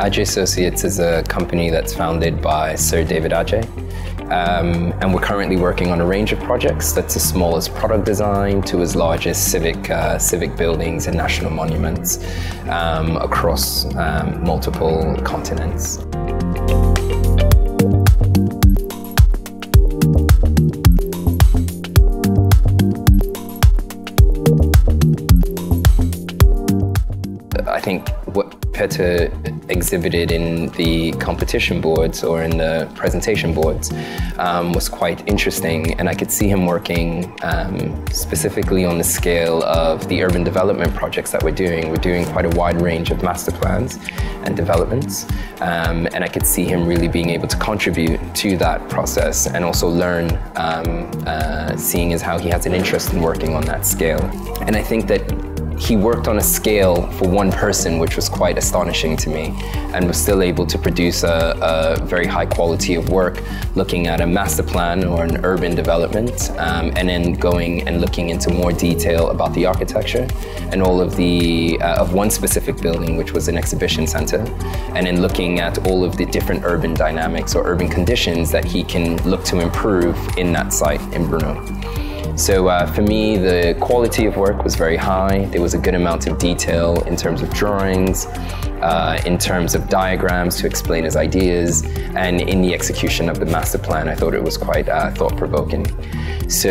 Adjaye Associates is a company that's founded by Sir David Adjaye, and we're currently working on a range of projects, that's as small as product design to as large as civic buildings and national monuments across multiple continents. I think what Petter exhibited in the competition boards or in the presentation boards was quite interesting, and I could see him working specifically on the scale of the urban development projects that we're doing. We're doing quite a wide range of master plans and developments, and I could see him really being able to contribute to that process and also learn, seeing as how he has an interest in working on that scale. And I think that he worked on a scale for one person, which was quite astonishing to me, and was still able to produce a very high quality of work, looking at a master plan or an urban development, and then going and looking into more detail about the architecture and all of the of one specific building, which was an exhibition center, and then looking at all of the different urban dynamics or urban conditions that he can look to improve in that site in Brno. So for me, the quality of work was very high. There was a good amount of detail in terms of drawings, in terms of diagrams to explain his ideas, and in the execution of the master plan, I thought it was quite thought-provoking. So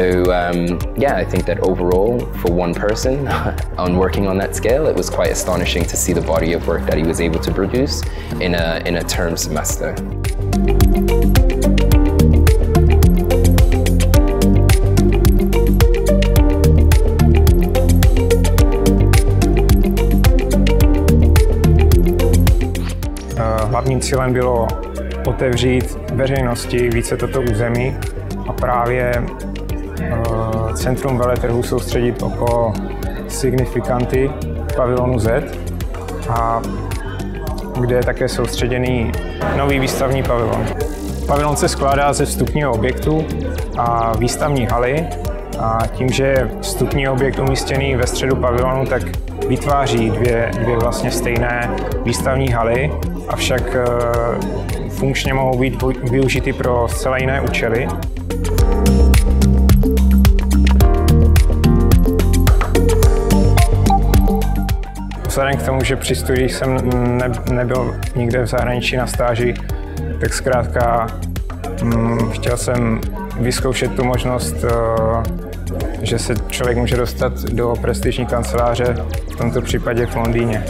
yeah, I think that overall, for one person, on working on that scale, it was quite astonishing to see the body of work that he was able to produce in a term semester. Hlavním cílem bylo otevřít veřejnosti více toto území a právě centrum veletrhu soustředit okolo signifikanty pavilonu Z, a kde je také soustředěný nový výstavní pavilon. Pavilon se skládá ze vstupního objektu a výstavní haly, a tím, že je vstupní objekt umístěný ve středu pavilonu, tak vytváří dvě vlastně stejné výstavní haly, avšak funkčně mohou být využity pro zcela jiné účely. Vzhledem k tomu, že při studiích jsem nebyl nikde v zahraničí na stáži, tak zkrátka chtěl jsem vyzkoušet tu možnost, že se člověk může dostat do prestižní kanceláře, v tomto případě v Londýně.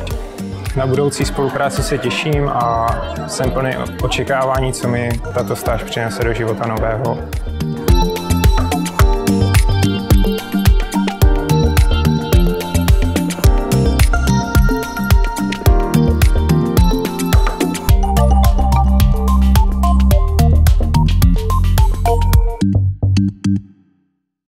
Na budoucí spolupráci se těším a jsem plný očekávání, co mi tato stáž přinese do života nového.